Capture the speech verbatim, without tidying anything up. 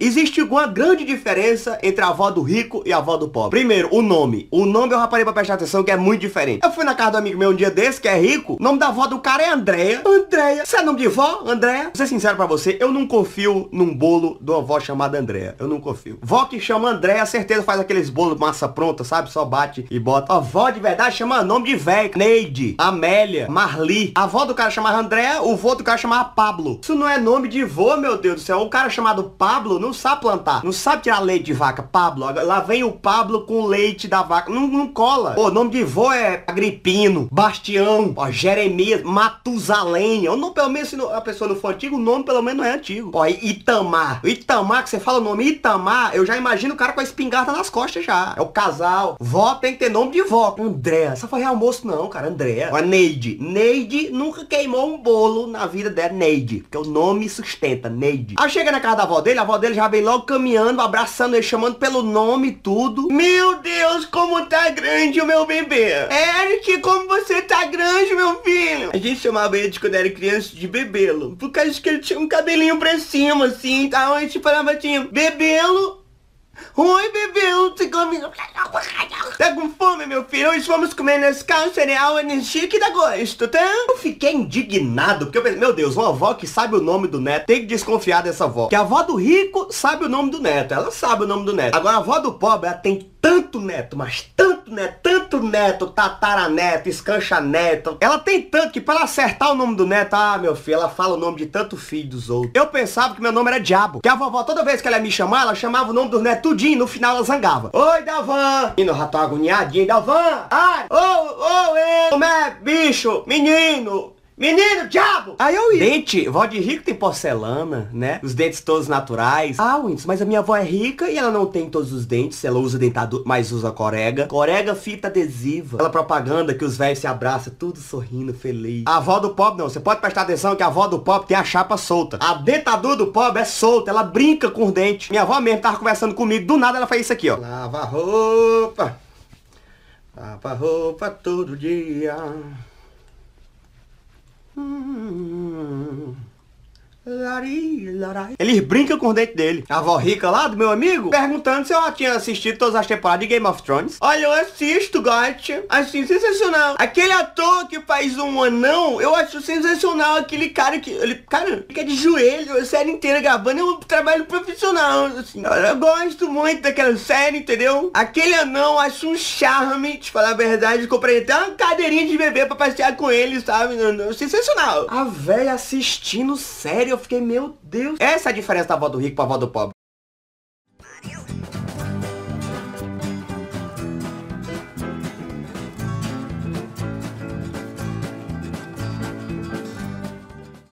Existe uma grande diferença entre a avó do rico e a avó do pobre. Primeiro, o nome. O nome eu já parei pra prestar atenção que é muito diferente. Eu fui na casa do amigo meu um dia desse, que é rico. O nome da avó do cara é Andréia. Andréia. Isso é nome de vó? Andréia? Vou ser sincero pra você, eu não confio num bolo de uma avó chamada Andréia. Eu não confio. Vó que chama Andréia, certeza faz aqueles bolos massa pronta, sabe? Só bate e bota. A avó de verdade chama nome de velho. Neide, Amélia, Marli. A avó do cara chamava Andréia, o vô do cara chamava Pablo. Isso não é nome de vô, meu Deus do céu. O cara chamado Pablo não sabe plantar, não sabe tirar leite de vaca. Pablo, lá vem o Pablo com leite da vaca, não, não cola. O nome de vô é Agripino, Bastião, ó, Jeremias, Matusalém. Eu não, pelo menos se não, a pessoa não for antiga, o nome pelo menos não é antigo. Ó, Itamar, Itamar, que você fala o nome Itamar, eu já imagino o cara com a espingarda nas costas já. É o casal. Vó tem que ter nome de vó. Andréia, essa foi almoço não, cara, Andréia. Ó, Neide, Neide nunca queimou um bolo na vida dela, Neide, porque o nome sustenta, Neide. Aí chega na casa da avó dele, a avó dele já vem logo caminhando, abraçando ele, chamando pelo nome e tudo. Meu Deus, como tá grande o meu bebê. Eric, como você tá grande, meu filho. A gente chamava ele de quando era criança de Bebelo, por causa que ele tinha um cabelinho pra cima, assim, então a gente falava assim, Bebelo. Oi, Bebelo, você come... Tá com fome, meu filho? Hoje vamos comer Nescau, cereal, energia que dá gosto, tá? Eu fiquei indignado, porque eu pensei, meu Deus, uma avó que sabe o nome do neto, tem que desconfiar dessa avó. Que a avó do rico sabe o nome do neto, ela sabe o nome do neto. Agora a avó do pobre, ela tem tanto neto, mas tanto neto, tanto neto, tataraneto, escanchaneto. Ela tem tanto que pra ela acertar o nome do neto, ah, meu filho, ela fala o nome de tanto filho dos outros. Eu pensava que meu nome era Diabo, que a vovó, toda vez que ela ia me chamar, ela chamava o nome dos netos tudinho, no final ela zangava. Oi, Dalvan! Menino, eu já tô agoniadinho, Dalvan! Ai! Ô, oh, ô, oh, ei! Como é, bicho? Menino! Menino, diabo! Aí eu ia. Dente, vó de rico tem porcelana, né? Os dentes todos naturais. Ah, Winston, mas a minha avó é rica e ela não tem todos os dentes. Ela usa dentadura, mas usa corega. Corega, fita adesiva. Ela propaganda que os velhos se abraçam, tudo sorrindo, feliz. A avó do pobre não. Você pode prestar atenção que a avó do pobre tem a chapa solta. A dentadura do pobre é solta. Ela brinca com os dentes. Minha avó mesmo tava conversando comigo. Do nada ela faz isso aqui, ó. Lava a roupa. Lava a roupa todo dia. Eles brincam com o dente dele. A avó rica lá do meu amigo perguntando se eu tinha assistido todas as temporadas de Game of Thrones. Olha, eu assisto, gato. Assim, sensacional. Aquele ator que faz um anão, eu acho sensacional. Aquele cara que... ele, cara, fica de joelho a série inteira gravando. É um trabalho profissional, assim. Eu, eu gosto muito daquela série, entendeu? Aquele anão, acho um charme, te falar a verdade. Comprei até uma cadeirinha de bebê pra passear com ele, sabe? Sensacional. A velha assistindo série. Eu fiquei, meu Deus. Essa é a diferença da avó do rico pra avó do pobre.